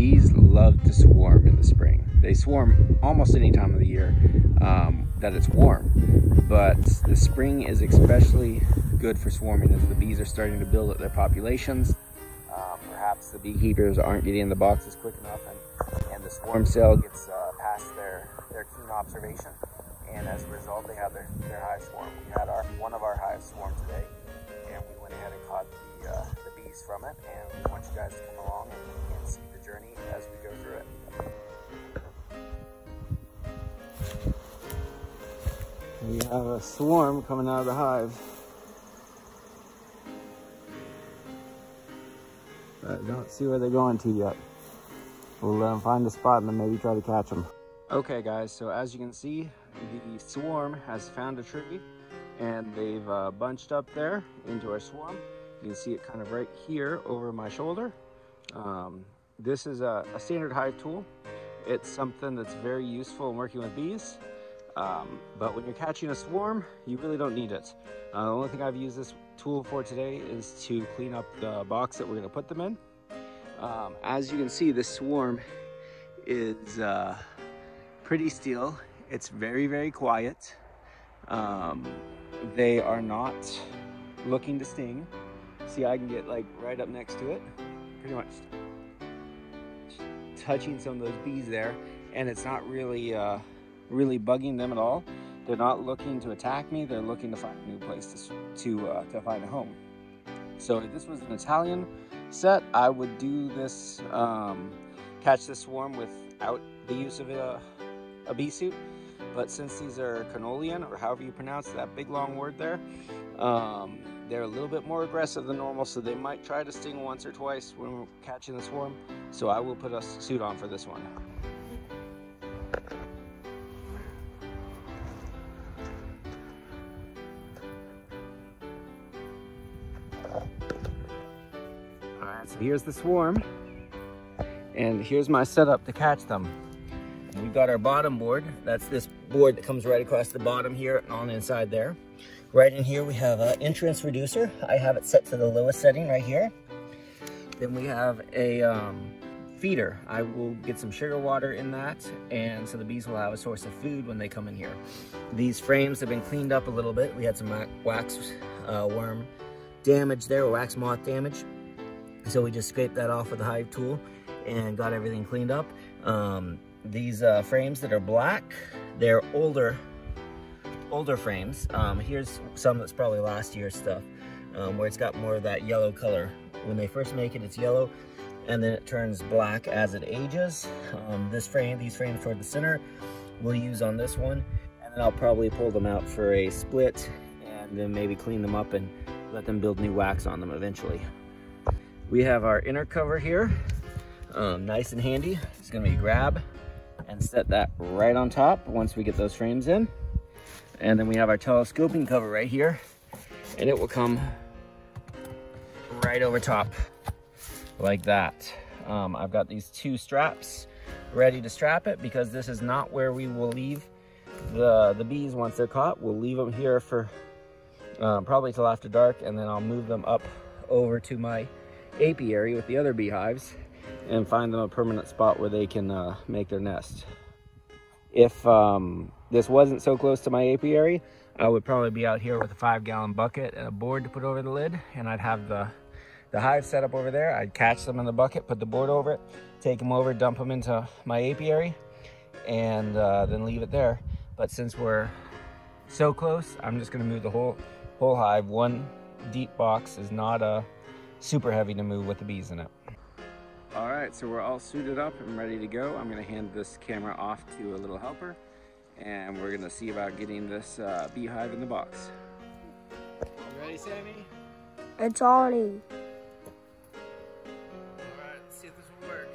Bees love to swarm in the spring. They swarm almost any time of the year that it's warm, but the spring is especially good for swarming as the bees are starting to build up their populations. Perhaps the beekeepers aren't getting in the boxes quick enough, and the swarm cell gets past their keen observation, and as a result they have their hive swarm. We had one of our hives swarm today, and we went ahead and caught the bees from it, and we want you guys to come along and see the journey as we go through it. We have a swarm coming out of the hive. But I don't see where they're going to yet. We'll let them find a spot and then maybe try to catch them. Okay guys, so as you can see, the swarm has found a tree and they've bunched up there into our swarm. You can see it kind of right here over my shoulder. This is a standard hive tool. It's something that's very useful in working with bees. But when you're catching a swarm, you really don't need it. The only thing I've used this tool for today is to clean up the box that we're going to put them in. As you can see, this swarm is pretty still. It's very, very quiet. They are not looking to sting. See, I can get like right up next to it, pretty much touching some of those bees there, and it's not really really bugging them at all. They're not looking to attack me. They're looking to find a new place to find a home. So if this was an Italian set, I would do this, catch this swarm without the use of a bee suit. But since these are Canolian, or however you pronounce that big long word there, they're a little bit more aggressive than normal, so they might try to sting once or twice when we're catching the swarm. So I will put a suit on for this one. So here's the swarm, and here's my setup to catch them. And we've got our bottom board. That's this board that comes right across the bottom here and on the inside there. Right in here we have an entrance reducer. I have it set to the lowest setting right here. Then we have a feeder. I will get some sugar water in that, and so the bees will have a source of food when they come in here. These frames have been cleaned up a little bit. We had some wax worm damage there, or wax moth damage. So we just scraped that off with the hive tool and got everything cleaned up. These frames that are black, they're older frames. Here's some that's probably last year's stuff, where it's got more of that yellow color. When they first make it, it's yellow, and then it turns black as it ages. These frames toward the center, we'll use on this one, and then I'll probably pull them out for a split, and then maybe clean them up and let them build new wax on them eventually. We have our inner cover here, nice and handy. It's gonna be grab and set that right on top once we get those frames in. And then we have our telescoping cover right here, and it will come right over top like that. I've got these two straps ready to strap it, because this is not where we will leave the bees once they're caught. We'll leave them here for probably till after dark, and then I'll move them up over to my apiary with the other beehives and find them a permanent spot where they can make their nest. If this wasn't so close to my apiary, I would probably be out here with a 5-gallon bucket and a board to put over the lid, and I'd have the hive set up over there. I'd catch them in the bucket, put the board over it, take them over, dump them into my apiary, and then leave it there. But since we're so close, I'm just going to move the whole hive. One deep box is not a super heavy to move with the bees in it. All right, so we're all suited up and ready to go. I'm gonna hand this camera off to a little helper, and we're gonna see about getting this beehive in the box. You ready, Sammy? It's on you. All right, let's see if this will work.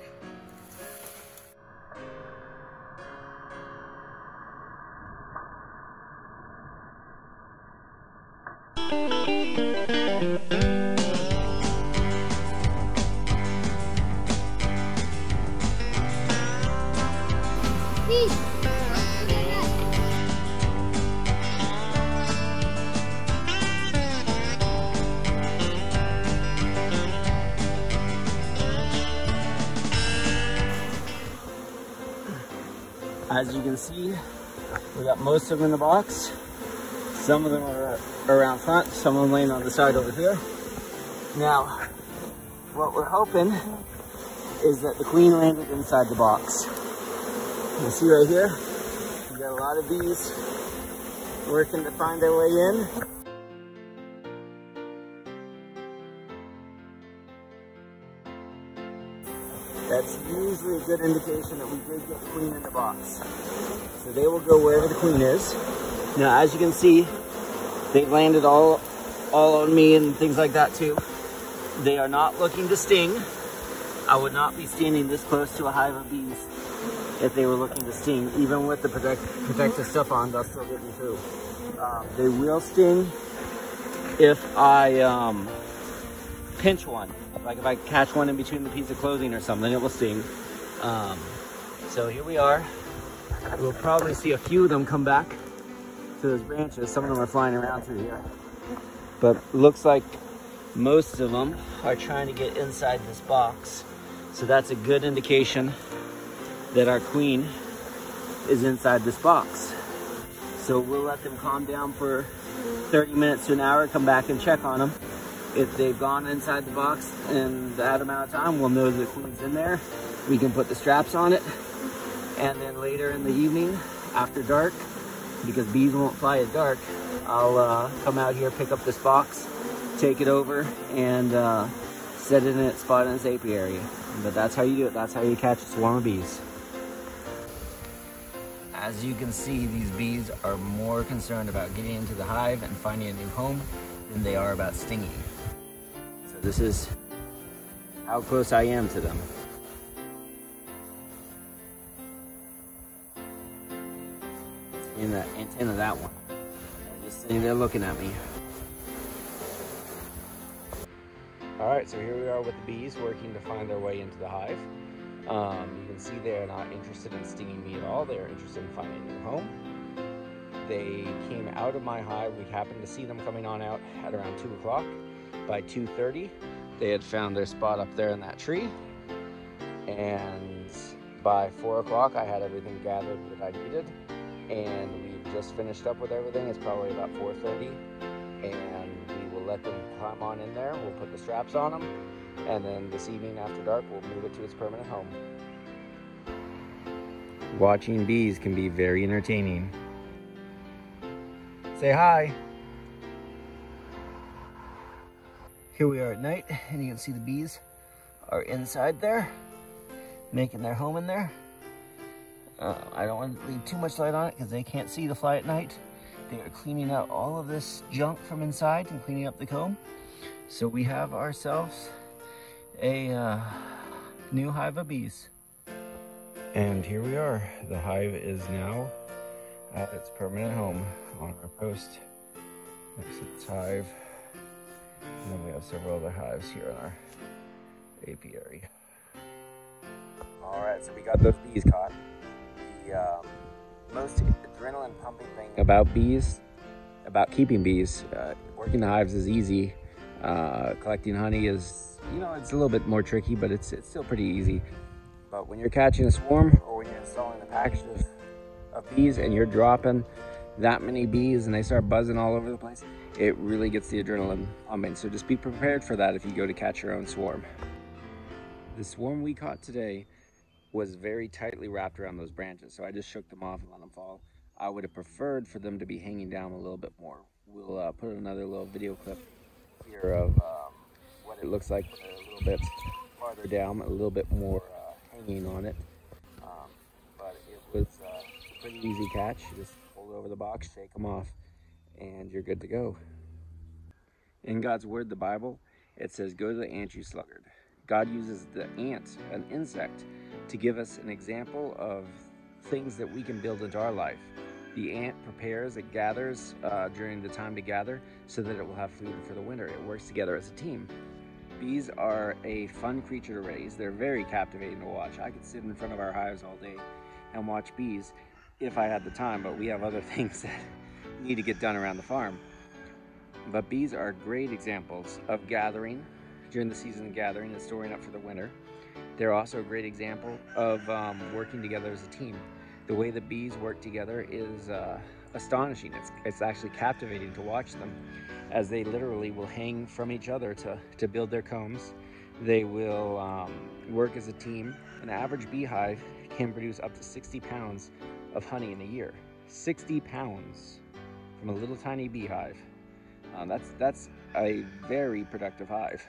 As you can see, we got most of them in the box. Some of them are around front, some of them laying on the side over here. Now, what we're hoping is that the queen landed inside the box. You see right here, we got a lot of bees working to find their way in. That's usually a good indication that we did get the queen in the box. So they will go wherever the queen is. Now, as you can see, they've landed all on me and things like that too. They are not looking to sting. I would not be standing this close to a hive of bees if they were looking to sting. Even with the protective stuff on, they'll still get me through. They will sting if I pinch one. Like if I catch one in between the piece of clothing or something, it will sting. So here we are. We'll probably see a few of them come back to those branches. Some of them are flying around through here. But looks like most of them are trying to get inside this box. So that's a good indication that our queen is inside this box. So we'll let them calm down for 30 minutes to an hour, come back and check on them. If they've gone inside the box in that amount of time, we'll know the queen's in there. We can put the straps on it. And then later in the evening, after dark, because bees won't fly at dark, I'll come out here, pick up this box, take it over, and set it in its spot in its apiary. But that's how you do it. That's how you catch a swarm of bees. As you can see, these bees are more concerned about getting into the hive and finding a new home than they are about stinging. So this is how close I am to them. In the antenna of that one. They're just sitting there looking at me. All right, so here we are with the bees working to find their way into the hive. You can see they're not interested in stinging me at all. They're interested in finding a new home. They came out of my hive. We happened to see them coming on out at around 2 o'clock. By 2:30, they had found their spot up there in that tree. And by 4 o'clock, I had everything gathered that I needed. And we've just finished up with everything. It's probably about 4:30. And let them climb on in there. We'll put the straps on them, and then this evening after dark, we'll move it to its permanent home. Watching bees can be very entertaining. Say hi. Here we are at night, and you can see the bees are inside there, making their home in there. I don't want to leave too much light on it because they can't see the fly at night. They are cleaning out all of this junk from inside and cleaning up the comb. So we have ourselves a new hive of bees. And here we are. The hive is now at its permanent home on our post. Next to its hive. And then we have several other hives here in our apiary. All right, so we got those bees caught. The most adrenaline pumping thing about bees, about keeping bees, working the hives is easy. Collecting honey is, you know, it's a little bit more tricky, but it's still pretty easy. But when you're catching a swarm or when you're installing a package of bees and you're dropping that many bees and they start buzzing all over the place, it really gets the adrenaline pumping. So just be prepared for that if you go to catch your own swarm. The swarm we caught today was very tightly wrapped around those branches, so I just shook them off and let them fall. I would have preferred for them to be hanging down a little bit more. We'll put another little video clip here of what it looks like a little bit farther down, a little bit more hanging on it. But it was a pretty easy catch. You just hold over the box, shake them off, and you're good to go. In God's Word, the Bible, it says, "Go to the ant, you sluggard." God uses the ant, an insect, to give us an example of things that we can build into our life. The ant prepares, it gathers during the time to gather so that it will have food for the winter. It works together as a team. Bees are a fun creature to raise. They're very captivating to watch. I could sit in front of our hives all day and watch bees if I had the time, but we have other things that need to get done around the farm. But bees are great examples of gathering during the season of gathering and storing up for the winter. They're also a great example of working together as a team. The way the bees work together is astonishing. It's actually captivating to watch them, as they literally will hang from each other to build their combs. They will work as a team. An average beehive can produce up to 60 pounds of honey in a year. 60 pounds from a little tiny beehive. That's a very productive hive.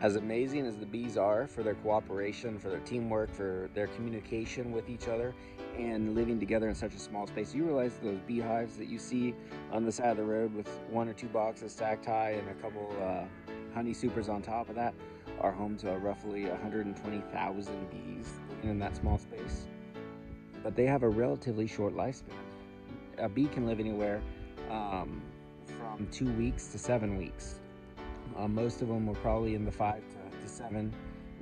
As amazing as the bees are for their cooperation, for their teamwork, for their communication with each other and living together in such a small space, you realize those beehives that you see on the side of the road with one or two boxes stacked high and a couple honey supers on top of that are home to roughly 120,000 bees in that small space. But they have a relatively short lifespan. A bee can live anywhere from 2 weeks to 7 weeks. Most of them were probably in the 5 to 7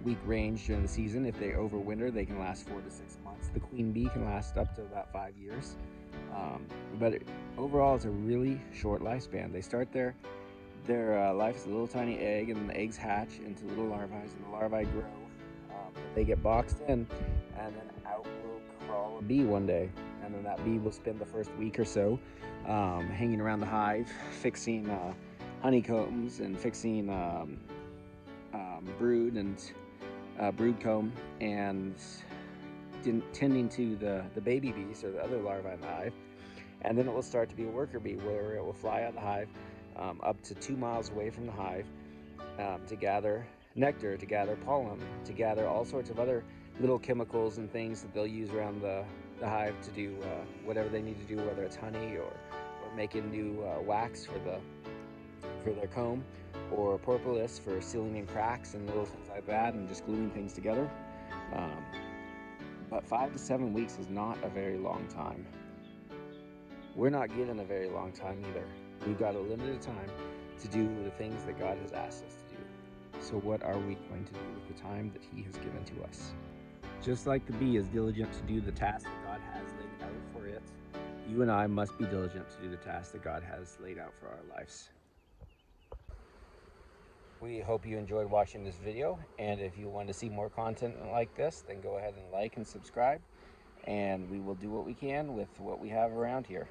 week range during the season. If they overwinter, they can last 4 to 6 months. The queen bee can last up to about 5 years. But overall, it's a really short lifespan. They start their life as a little tiny egg, and the eggs hatch into little larvae, and the larvae grow. They get boxed in, and then out will crawl a bee one day. And then that bee will spend the first week or so hanging around the hive, fixing honeycombs and fixing brood and brood comb, and tending to the baby bees or the other larvae in the hive. And then it will start to be a worker bee, where it will fly out of the hive up to 2 miles away from the hive to gather nectar, to gather pollen, to gather all sorts of other little chemicals and things that they'll use around the hive to do whatever they need to do, whether it's honey or making new wax for their comb, or propolis for sealing in cracks and little things like that, and just gluing things together. But 5 to 7 weeks is not a very long time. We're not given a very long time either. We've got a limited time to do the things that God has asked us to do. So what are we going to do with the time that He has given to us? Just like the bee is diligent to do the task that God has laid out for it, you and I must be diligent to do the task that God has laid out for our lives. We hope you enjoyed watching this video, and if you want to see more content like this, then go ahead and like and subscribe, and we will do what we can with what we have around here.